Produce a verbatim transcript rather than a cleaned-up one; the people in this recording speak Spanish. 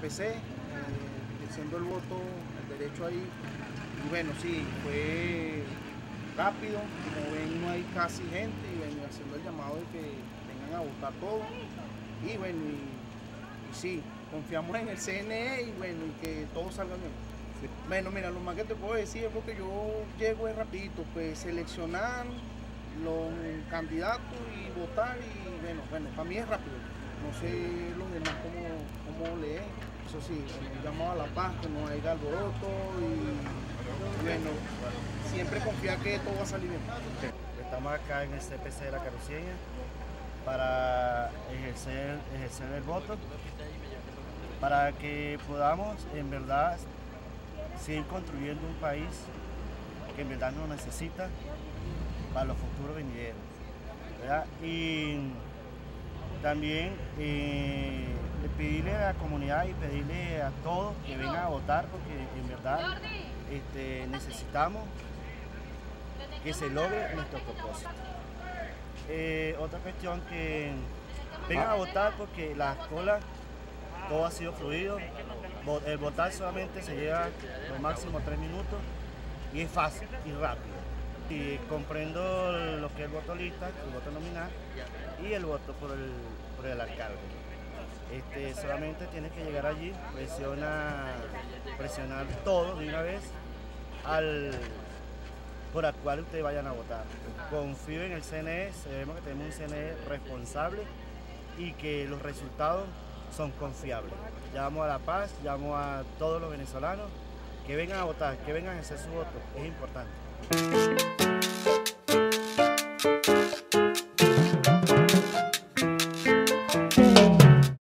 C P C, eh, ejerciendo el voto, el derecho ahí. Y bueno, sí, fue rápido, como ven no hay casi gente, y bueno, haciendo el llamado de que vengan a votar todos. Y bueno, y, y sí, confiamos en el C N E y bueno, y que todos salgan bien. Bueno, mira, lo más que te puedo decir es porque yo llego es rapidito, pues seleccionar los candidatos y votar y bueno, bueno, para mí es rápido. No sé los demás cómo, cómo leen, eso sí, bueno, llamado a la paz, que no hay alboroto y bueno, siempre confiar que todo va a salir bien. Estamos acá en el C P C de La Carroceña para ejercer, ejercer el voto, para que podamos en verdad seguir construyendo un país que en verdad nos necesita para los futuros venideros, ¿verdad? Y también eh, pedirle a la comunidad y pedirle a todos que vengan a votar, porque en verdad este, necesitamos que se logre nuestro propósito. Eh, otra cuestión, que vengan a votar porque las colas, todo ha sido fluido. El votar solamente se lleva lo máximo tres minutos y es fácil y rápido. Y comprendo lo que es el voto lista, el voto nominal y el voto por el, por el alcalde. Este, solamente tienes que llegar allí, presiona, presionar todo de una vez al, por el cual ustedes vayan a votar. Confío en el C N E, sabemos que tenemos un C N E responsable y que los resultados son confiables. Llamo a la paz, llamo a todos los venezolanos que vengan a votar, que vengan a hacer su voto, es importante.